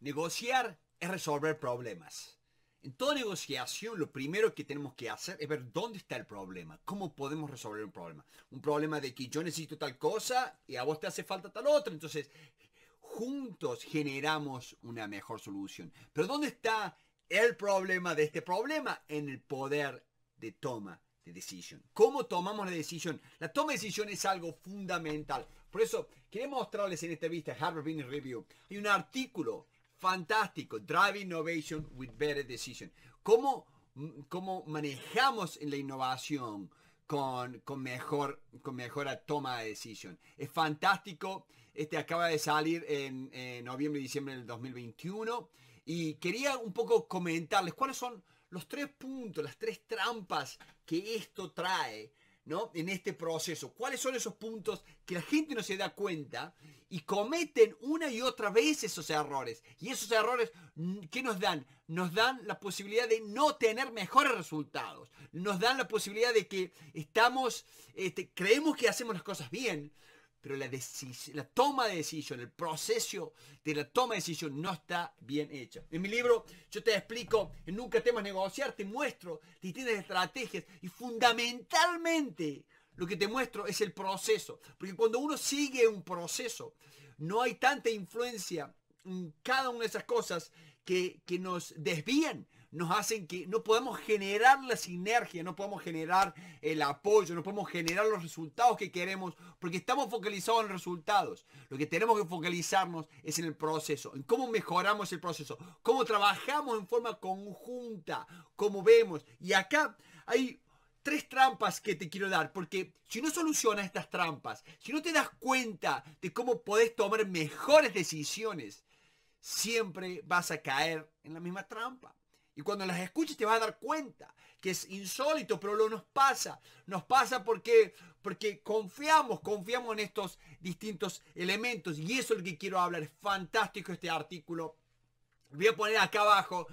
Negociar es resolver problemas. En toda negociación, lo primero que tenemos que hacer es ver dónde está el problema. ¿Cómo podemos resolver un problema? Un problema de que yo necesito tal cosa y a vos te hace falta tal otra. Entonces, juntos generamos una mejor solución. Pero ¿dónde está el problema de este problema? En el poder de toma de decisión. ¿Cómo tomamos la decisión? La toma de decisión es algo fundamental. Por eso, quería mostrarles en esta vista, Harvard Business Review, hay un artículo fantástico, Drive Innovation with Better Decision. ¿Cómo manejamos la innovación con mejor toma de decisión? Es fantástico. Este acaba de salir en noviembre y diciembre del 2021. Y quería un poco comentarles cuáles son los tres puntos, las tres trampas que esto trae, ¿no?, en este proceso. ¿Cuáles son esos puntos que la gente no se da cuenta y cometen una y otra vez esos errores? Y esos errores, ¿qué nos dan? Nos dan la posibilidad de no tener mejores resultados. Nos dan la posibilidad de que estamos, creemos que hacemos las cosas bien, pero la toma de decisión, el proceso de la toma de decisión no está bien hecha. En mi libro yo te explico, en Nunca temas negociar, te muestro distintas estrategias y fundamentalmente lo que te muestro es el proceso. Porque cuando uno sigue un proceso, no hay tanta influencia en cada una de esas cosas que nos desvían, nos hacen que no podemos generar la sinergia, no podemos generar el apoyo, no podemos generar los resultados que queremos porque estamos focalizados en los resultados. Lo que tenemos que focalizarnos es en el proceso, en cómo mejoramos el proceso, cómo trabajamos en forma conjunta, cómo vemos. Y acá hay tres trampas que te quiero dar, porque si no solucionas estas trampas, si no te das cuenta de cómo podés tomar mejores decisiones, siempre vas a caer en la misma trampa. Y cuando las escuches te vas a dar cuenta que es insólito, pero lo nos pasa. Nos pasa porque confiamos en estos distintos elementos. Y eso es lo que quiero hablar. Es fantástico este artículo. Voy a poner acá abajo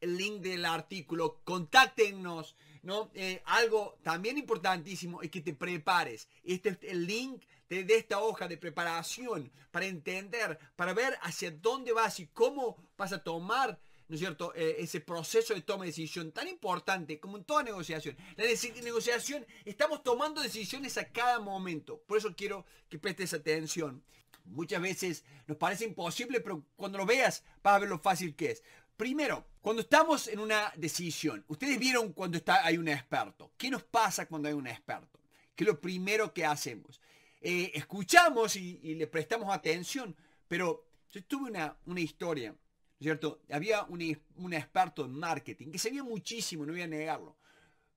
el link del artículo. Contáctenos, ¿no? Algo también importantísimo es que te prepares. Este es el link de esta hoja de preparación para entender, para ver hacia dónde vas y cómo vas a tomar, ¿no es cierto?, ese proceso de toma de decisión tan importante como en toda negociación. La negociación, estamos tomando decisiones a cada momento. Por eso quiero que prestes atención. Muchas veces nos parece imposible, pero cuando lo veas vas a ver lo fácil que es. Primero, cuando estamos en una decisión, ustedes vieron cuando hay un experto. ¿Qué nos pasa cuando hay un experto? ¿Qué es lo primero que hacemos? Escuchamos y le prestamos atención, pero yo tuve una historia, ¿cierto? Había un experto en marketing que sabía muchísimo, no voy a negarlo.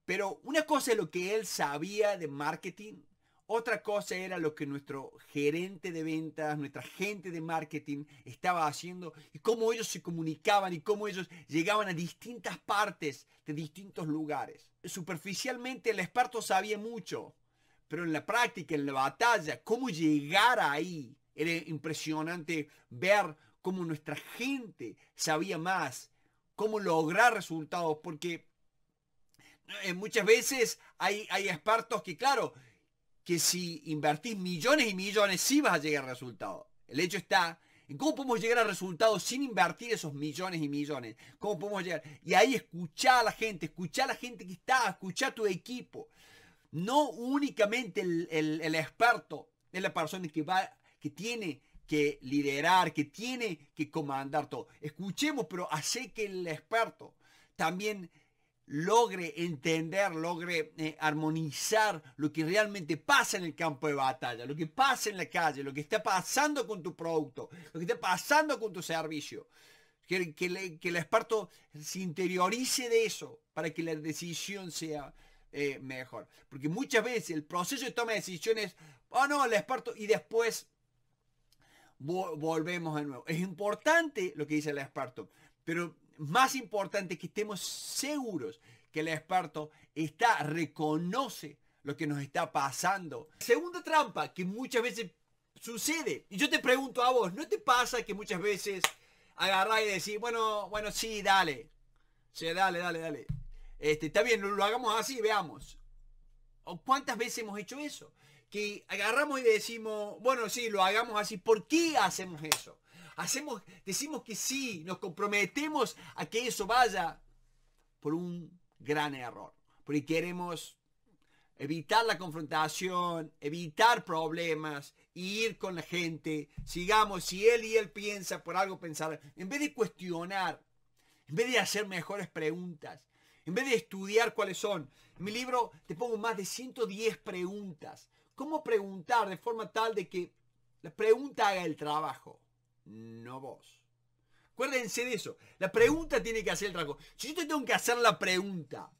Pero una cosa es lo que él sabía de marketing, otra cosa era lo que nuestro gerente de ventas, nuestra gente de marketing estaba haciendo y cómo ellos se comunicaban y cómo ellos llegaban a distintas partes de distintos lugares. Superficialmente el experto sabía mucho, pero en la práctica, en la batalla, cómo llegar ahí, era impresionante ver cómo nuestra gente sabía más, cómo lograr resultados, porque muchas veces hay expertos que, claro, que si invertís millones y millones, sí vas a llegar a resultados. El hecho está en cómo podemos llegar a resultados sin invertir esos millones y millones. ¿Cómo podemos llegar? Y ahí escuchá a la gente que está, escuchá a tu equipo. No únicamente el experto es la persona que tiene que liderar, que tiene que comandar todo. Escuchemos, pero hace que el experto también logre entender, logre armonizar lo que realmente pasa en el campo de batalla, lo que pasa en la calle, lo que está pasando con tu producto, lo que está pasando con tu servicio. Que el experto se interiorice de eso para que la decisión sea mejor. Porque muchas veces el proceso de toma de decisiones, oh no, el experto, y después volvemos de nuevo. Es importante lo que dice el experto, pero más importante es que estemos seguros que el experto reconoce lo que nos está pasando. Segunda trampa que muchas veces sucede, y yo te pregunto a vos, ¿no te pasa que muchas veces agarrás y decís, bueno, sí, dale, sí, dale, está bien, lo hagamos así, veamos? ¿O cuántas veces hemos hecho eso? Que agarramos y decimos, bueno, sí, lo hagamos así. ¿Por qué hacemos eso? decimos que sí, nos comprometemos a que eso vaya, por un gran error. Porque queremos evitar la confrontación, evitar problemas, ir con la gente. Sigamos, si él y él piensa por algo pensar, en vez de cuestionar, en vez de hacer mejores preguntas, en vez de estudiar cuáles son. En mi libro te pongo más de 110 preguntas. ¿Cómo preguntar de forma tal de que la pregunta haga el trabajo, no vos? Acuérdense de eso. La pregunta tiene que hacer el trabajo. Si yo te tengo que hacer la pregunta,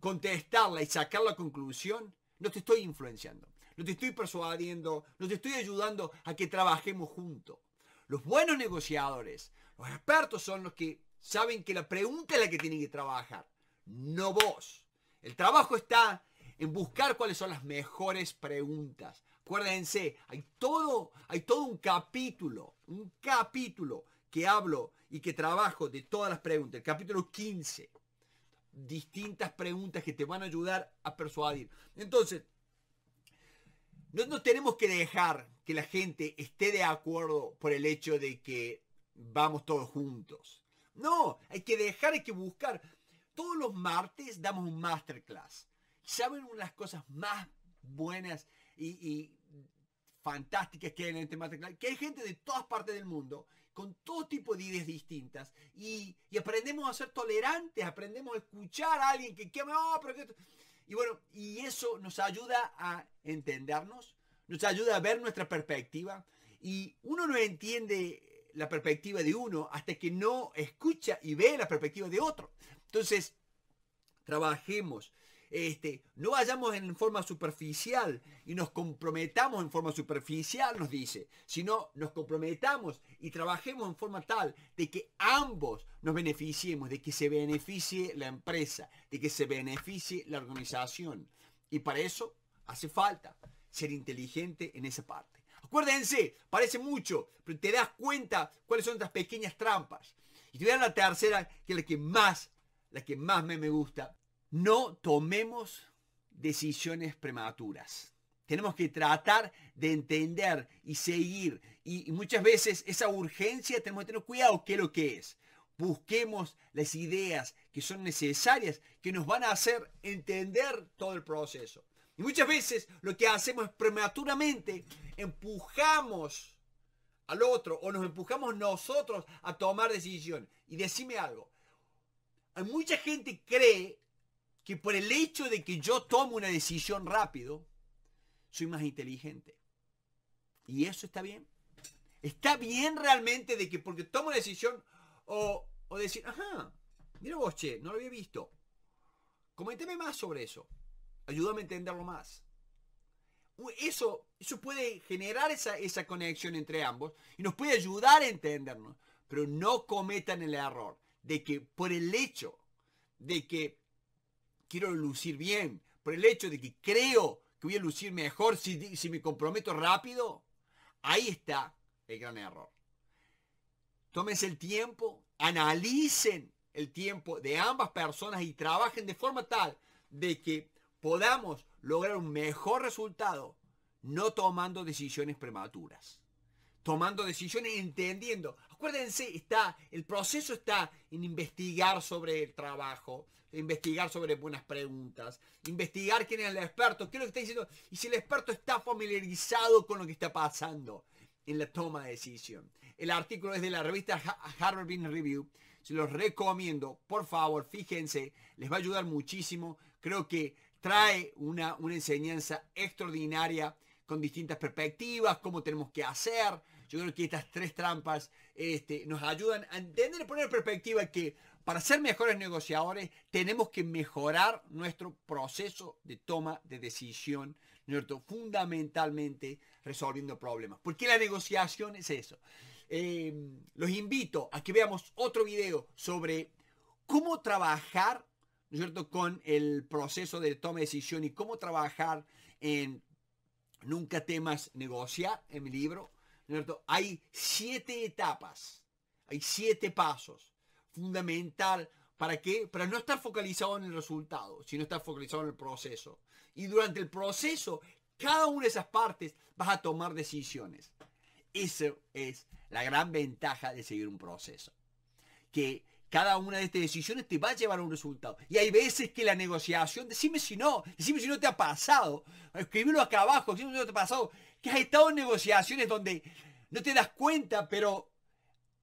contestarla y sacar la conclusión, no te estoy influenciando, no te estoy persuadiendo, no te estoy ayudando a que trabajemos juntos. Los buenos negociadores, los expertos son los que saben que la pregunta es la que tienen que trabajar, no vos. El trabajo está en buscar cuáles son las mejores preguntas. Acuérdense, hay todo un capítulo que hablo y que trabajo de todas las preguntas, el capítulo 15. Distintas preguntas que te van a ayudar a persuadir. Entonces, no tenemos que dejar que la gente esté de acuerdo por el hecho de que vamos todos juntos. No, hay que buscar. Todos los martes damos un masterclass. ¿Saben unas cosas más buenas y fantásticas que hay en este masterclass? Que hay gente de todas partes del mundo, con todo tipo de ideas distintas, y aprendemos a ser tolerantes, aprendemos a escuchar a alguien que quema, oh, pero que... Y bueno, y eso nos ayuda a entendernos, nos ayuda a ver nuestra perspectiva, y uno no entiende la perspectiva de uno hasta que no escucha y ve la perspectiva de otro. Entonces, trabajemos, no vayamos en forma superficial y nos comprometamos en forma superficial, nos dice, sino nos comprometamos y trabajemos en forma tal de que ambos nos beneficiemos, de que se beneficie la empresa, de que se beneficie la organización. Y para eso hace falta ser inteligente en esa parte. Acuérdense, parece mucho, pero te das cuenta cuáles son las pequeñas trampas. Y te voy a dar la tercera, que es la que más me gusta. No tomemos decisiones prematuras. Tenemos que tratar de entender y seguir. Y muchas veces esa urgencia tenemos que tener cuidado qué es lo que es. Busquemos las ideas que son necesarias, que nos van a hacer entender todo el proceso. Y muchas veces lo que hacemos es prematuramente empujamos al otro o nos empujamos nosotros a tomar decisión. Y decime algo. Hay mucha gente cree que por el hecho de que yo tomo una decisión rápido, soy más inteligente. ¿Y eso está bien? ¿Está bien realmente de que porque tomo una decisión o decir, ajá, mira vos, che, no lo había visto? Coméntame más sobre eso. Ayúdame a entenderlo más. Eso puede generar esa conexión entre ambos y nos puede ayudar a entendernos. Pero no cometan el error de que por el hecho de que quiero lucir bien, por el hecho de que creo que voy a lucir mejor si me comprometo rápido, ahí está el gran error. Tómense el tiempo, analicen el tiempo de ambas personas y trabajen de forma tal de que podamos lograr un mejor resultado no tomando decisiones prematuras. Tomando decisiones entendiendo. Acuérdense, el proceso está en investigar sobre el trabajo, investigar sobre buenas preguntas, investigar quién es el experto, qué es lo que está diciendo, y si el experto está familiarizado con lo que está pasando en la toma de decisión. El artículo es de la revista Harvard Business Review, se los recomiendo, por favor, fíjense, les va a ayudar muchísimo, creo que trae una enseñanza extraordinaria con distintas perspectivas, cómo tenemos que hacer. Yo creo que estas tres trampas nos ayudan a entender y poner en perspectiva que para ser mejores negociadores tenemos que mejorar nuestro proceso de toma de decisión, ¿no? Fundamentalmente resolviendo problemas. Porque la negociación es eso. Los invito a que veamos otro video sobre cómo trabajar, ¿no es cierto?, con el proceso de toma de decisión y cómo trabajar en Nunca temas negociar, en mi libro. Hay 7 etapas, hay 7 pasos, fundamental, ¿para qué? Para no estar focalizado en el resultado, sino estar focalizado en el proceso. Y durante el proceso, cada una de esas partes vas a tomar decisiones. Esa es la gran ventaja de seguir un proceso. Que cada una de estas decisiones te va a llevar a un resultado. Y hay veces que la negociación, decime si no te ha pasado, escribílo acá abajo, decime si no te ha pasado, que has estado en negociaciones donde no te das cuenta, pero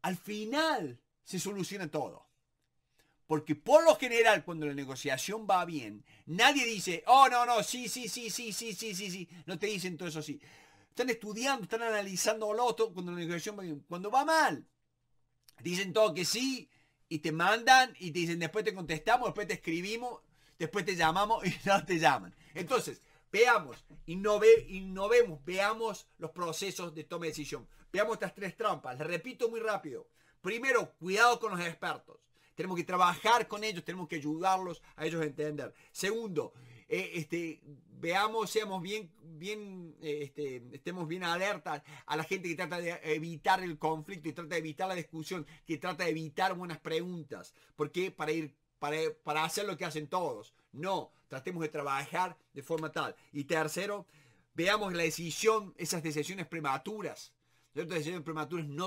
al final se soluciona todo. Porque por lo general, cuando la negociación va bien, nadie dice, oh, no, no, sí. No te dicen todo eso sí. Están estudiando, están analizando lo otro cuando la negociación va bien. Cuando va mal, dicen todo que sí, y te mandan y te dicen, después te contestamos, después te escribimos, después te llamamos y no te llaman. Entonces, veamos, innovemos, veamos los procesos de toma de decisión. Veamos estas tres trampas. Les repito muy rápido. Primero, cuidado con los expertos. Tenemos que trabajar con ellos, tenemos que ayudarlos a ellos a entender. Segundo, seamos estemos bien alertas a la gente que trata de evitar el conflicto y trata de evitar la discusión, que trata de evitar buenas preguntas. ¿Por qué? Para hacer lo que hacen todos. No, tratemos de trabajar de forma tal. Y tercero, veamos la decisión, esas decisiones prematuras. No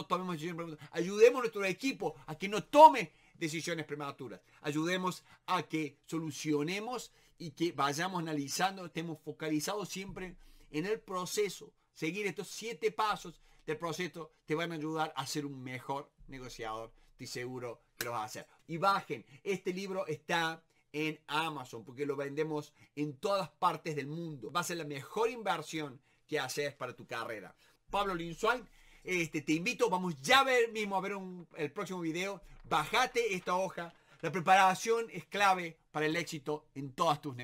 tomemos decisiones prematuras. Ayudemos a nuestro equipo a que no tome decisiones prematuras. Ayudemos a que solucionemos y que vayamos analizando, estemos focalizados siempre en el proceso. Seguir estos 7 pasos del proceso te van a ayudar a ser un mejor negociador. Estoy seguro que lo vas a hacer. Y bajen, este libro está en Amazon porque lo vendemos en todas partes del mundo. Va a ser la mejor inversión que haces para tu carrera. Pablo Linzoain, te invito, vamos ya el próximo video. Bájate esta hoja. La preparación es clave para el éxito en todas tus negociaciones.